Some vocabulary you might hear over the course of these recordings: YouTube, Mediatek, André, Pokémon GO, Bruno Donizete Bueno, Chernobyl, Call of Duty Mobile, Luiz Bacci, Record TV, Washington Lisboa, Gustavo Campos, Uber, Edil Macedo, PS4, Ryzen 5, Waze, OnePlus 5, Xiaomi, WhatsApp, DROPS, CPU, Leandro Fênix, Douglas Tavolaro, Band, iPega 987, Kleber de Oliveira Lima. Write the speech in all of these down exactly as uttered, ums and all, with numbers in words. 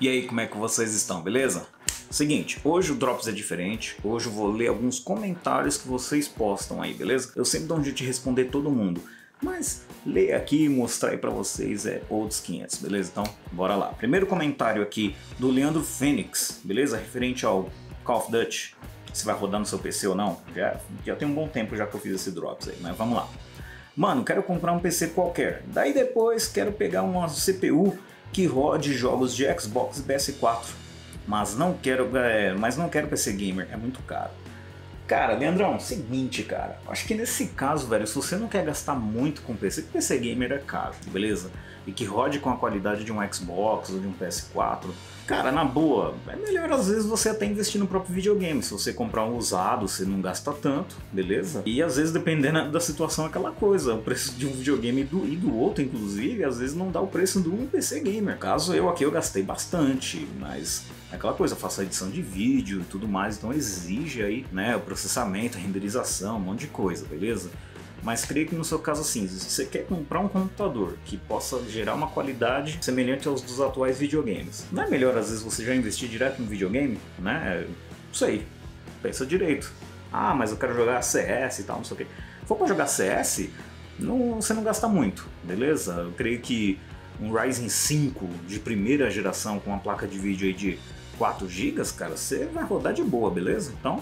E aí, como é que vocês estão, beleza? Seguinte, hoje o Drops é diferente, hoje eu vou ler alguns comentários que vocês postam aí, beleza? Eu sempre dou um jeito de responder todo mundo, mas ler aqui e mostrar aí pra vocês é outros quinhentos, beleza? Então, bora lá. Primeiro comentário aqui do Leandro Fênix, beleza? Referente ao Call of Duty, se vai rodar no seu P C ou não, já, já tem um bom tempo já que eu fiz esse Drops aí, mas vamos lá. Mano, quero comprar um P C qualquer, daí depois quero pegar uma C P U que rode jogos de Xbox e P S quatro, mas não quero, é, mas não quero P C Gamer, é muito caro. Cara, Leandrão, seguinte, cara, acho que nesse caso, velho, se você não quer gastar muito com P C, porque P C Gamer é caro, beleza? E que rode com a qualidade de um Xbox ou de um P S quatro, cara, na boa, é melhor às vezes você até investir no próprio videogame. Se você comprar um usado, você não gasta tanto, beleza? E às vezes, dependendo da situação, é aquela coisa, o preço de um videogame do, e do outro, inclusive, às vezes não dá o preço do um P C Gamer. Caso eu aqui, eu gastei bastante, mas é aquela coisa, eu faço a edição de vídeo e tudo mais, então exige aí, né, o processamento, a renderização, um monte de coisa, beleza? Mas creio que no seu caso assim, se você quer comprar um computador que possa gerar uma qualidade semelhante aos dos atuais videogames, não é melhor às vezes você já investir direto no videogame, né? Não sei, pensa direito. Ah, mas eu quero jogar C S e tal, não sei o que. Se for pra jogar C S, não, você não gasta muito, beleza? Eu creio que um Ryzen cinco de primeira geração com uma placa de vídeo aí de quatro gigas, cara, você vai rodar de boa, beleza? Então,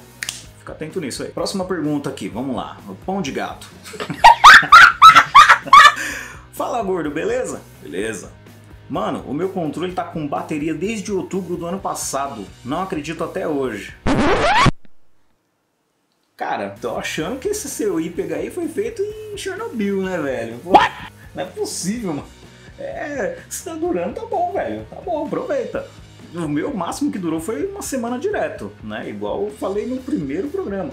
fica atento nisso aí. Próxima pergunta aqui, vamos lá. O pão de gato. Fala, gordo, beleza? Beleza. Mano, o meu controle tá com bateria desde outubro do ano passado. Não acredito até hoje. Cara, tô achando que esse seu iPega aí foi feito em Chernobyl, né, velho? Pô, não é possível, mano. É, se tá durando, tá bom, velho. Tá bom, aproveita. O meu máximo que durou foi uma semana direto, né? Igual eu falei no primeiro programa.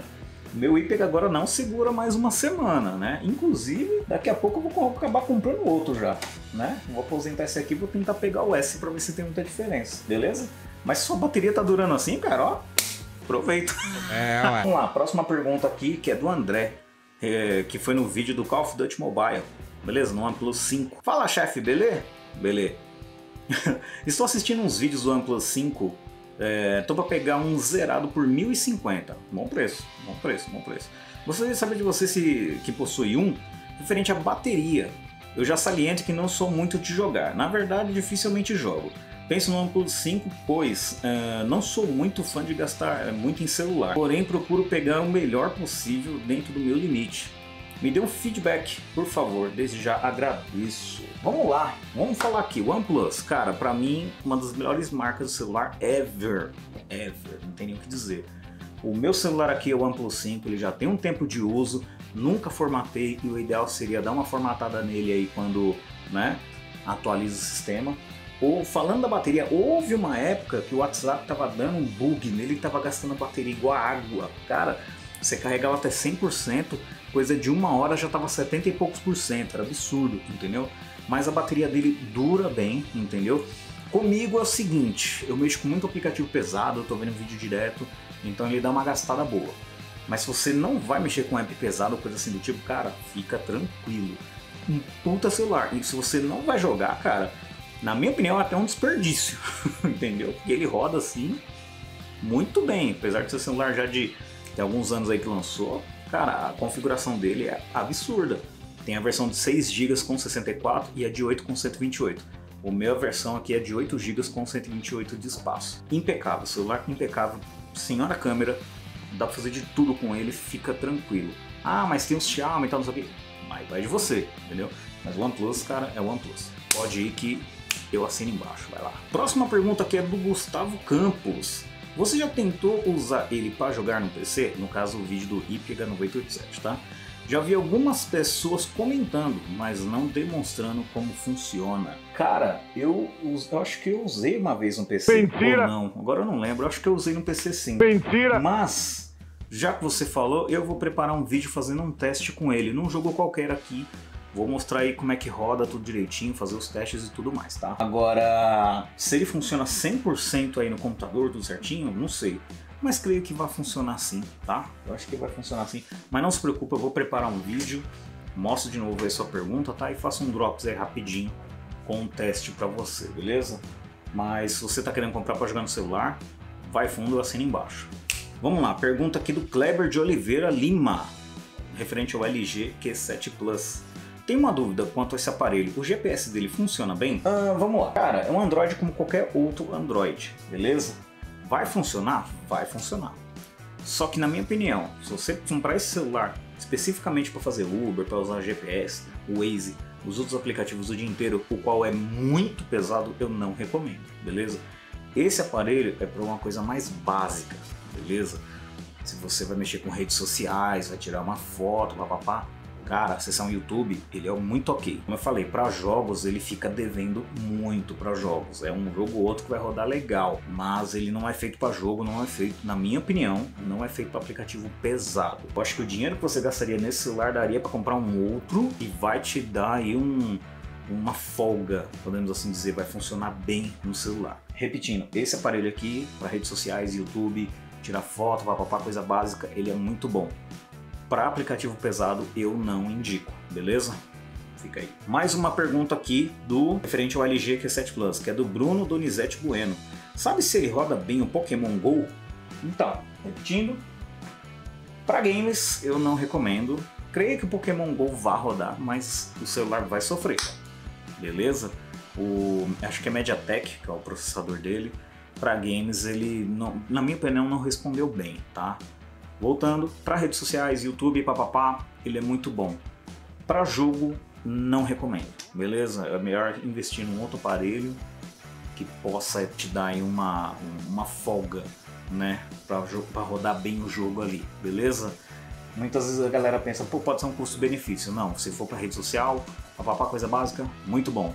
Meu iPega agora não segura mais uma semana, né? Inclusive, daqui a pouco eu vou acabar comprando outro já, né? Vou aposentar esse aqui e vou tentar pegar o S pra ver se tem muita diferença, beleza? Mas se sua bateria tá durando assim, cara, ó, aproveita. É, ué. Vamos lá, próxima pergunta aqui, que é do André, é, que foi no vídeo do Call of Duty Mobile, beleza? No OnePlus cinco. Fala, chefe, beleza? Beleza. Estou assistindo uns vídeos do OnePlus cinco, é, tô para pegar um zerado por mil e cinquenta, bom preço, bom preço, bom preço. Gostaria de saber de você se, que possui um, referente à bateria. Eu já saliento que não sou muito de jogar, na verdade dificilmente jogo. Penso no OnePlus cinco, pois uh, não sou muito fã de gastar muito em celular, porém procuro pegar o melhor possível dentro do meu limite. Me dê um feedback, por favor, desde já agradeço. Vamos lá, vamos falar aqui, OnePlus, cara, pra mim, uma das melhores marcas de celular ever, ever, não tem nem o que dizer. O meu celular aqui é o OnePlus cinco, ele já tem um tempo de uso, nunca formatei e o ideal seria dar uma formatada nele aí quando, né, atualiza o sistema. Ou, falando da bateria, houve uma época que o WhatsApp tava dando um bug nele, tava gastando a bateria igual a água, cara. Você carregava até cem por cento, coisa de uma hora já estava setenta e poucos por cento, era absurdo, entendeu? Mas a bateria dele dura bem, entendeu? Comigo é o seguinte, eu mexo com muito aplicativo pesado, eu tô vendo vídeo direto, então ele dá uma gastada boa. Mas se você não vai mexer com app pesado, coisa assim do tipo, cara, fica tranquilo. Um puta celular, e se você não vai jogar, cara, na minha opinião é até um desperdício, entendeu? Porque ele roda assim, muito bem, apesar de ser celular já de... tem alguns anos aí que lançou, cara, a configuração dele é absurda. Tem a versão de seis gigas com sessenta e quatro e a de oito com cento e vinte e oito. O meu versão aqui é de oito gigas com cento e vinte e oito de espaço. Impecável, celular impecável, senhora câmera, dá pra fazer de tudo com ele, fica tranquilo. Ah, mas tem uns Xiaomi e tal, não sei o que. Mas vai de você, entendeu? Mas o OnePlus, cara, é o OnePlus. Pode ir que eu assino embaixo, vai lá. Próxima pergunta aqui é do Gustavo Campos. Você já tentou usar ele para jogar no P C? No caso, o vídeo do iPega nove oito sete, tá? Já vi algumas pessoas comentando, mas não demonstrando como funciona. Cara, eu, eu acho que eu usei uma vez no P C. Mentira! Ou não, agora eu não lembro, eu acho que eu usei no P C sim. Mentira! Mas, já que você falou, eu vou preparar um vídeo fazendo um teste com ele, num jogo qualquer aqui. Vou mostrar aí como é que roda tudo direitinho, fazer os testes e tudo mais, tá? Agora, se ele funciona cem por cento aí no computador, tudo certinho, não sei. Mas creio que vai funcionar sim, tá? Eu acho que vai funcionar sim. Mas não se preocupa, eu vou preparar um vídeo, mostro de novo aí sua pergunta, tá? E faço um drops aí rapidinho com um teste pra você, beleza? mas se você está querendo comprar para jogar no celular, vai fundo, assina embaixo. Vamos lá, pergunta aqui do Kleber de Oliveira Lima, referente ao L G Q sete Plus. Tem uma dúvida quanto a esse aparelho, o G P S dele funciona bem? Ah, vamos lá. Cara, é um Android como qualquer outro Android, beleza? Vai funcionar? Vai funcionar. Só que, na minha opinião, se você comprar esse celular especificamente para fazer Uber, para usar G P S, Waze, os outros aplicativos o dia inteiro, o qual é muito pesado, eu não recomendo, beleza? Esse aparelho é para uma coisa mais básica, beleza? Se você vai mexer com redes sociais, vai tirar uma foto, papapá, cara, acessar um YouTube, ele é muito ok. Como eu falei, para jogos ele fica devendo muito para jogos. É um jogo ou outro que vai rodar legal, mas ele não é feito para jogo, não é feito, na minha opinião, não é feito para aplicativo pesado. Eu acho que o dinheiro que você gastaria nesse celular daria para comprar um outro e vai te dar aí um, uma folga, podemos assim dizer, vai funcionar bem no celular. Repetindo, esse aparelho aqui, para redes sociais, YouTube, tirar foto, papapá, coisa básica, ele é muito bom. Para aplicativo pesado eu não indico, beleza? Fica aí. Mais uma pergunta aqui do referente ao L G Q sete Plus, que é do Bruno Donizete Bueno. Sabe se ele roda bem o Pokémon GO? Então, repetindo, para games eu não recomendo. Creio que o Pokémon GO vá rodar, mas o celular vai sofrer, beleza? O, acho que é Mediatek, que é o processador dele. Para games ele, não, na minha opinião, não respondeu bem, tá? Voltando, para redes sociais, YouTube, papapá, ele é muito bom. Para jogo, não recomendo, beleza? É melhor investir num outro aparelho que possa te dar uma, uma folga, né? Para rodar bem o jogo ali, beleza? Muitas vezes a galera pensa, pô, pode ser um custo-benefício. Não, se for para rede social, papapá, coisa básica, muito bom.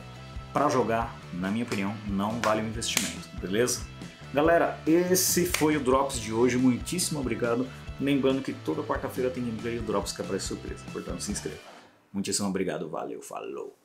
Para jogar, na minha opinião, não vale o investimento, beleza? Galera, esse foi o Drops de hoje, muitíssimo obrigado. Lembrando que toda quarta-feira tem gameplay e o Drops que aparece surpresa, portanto se inscreva. Muitíssimo obrigado, valeu, falou!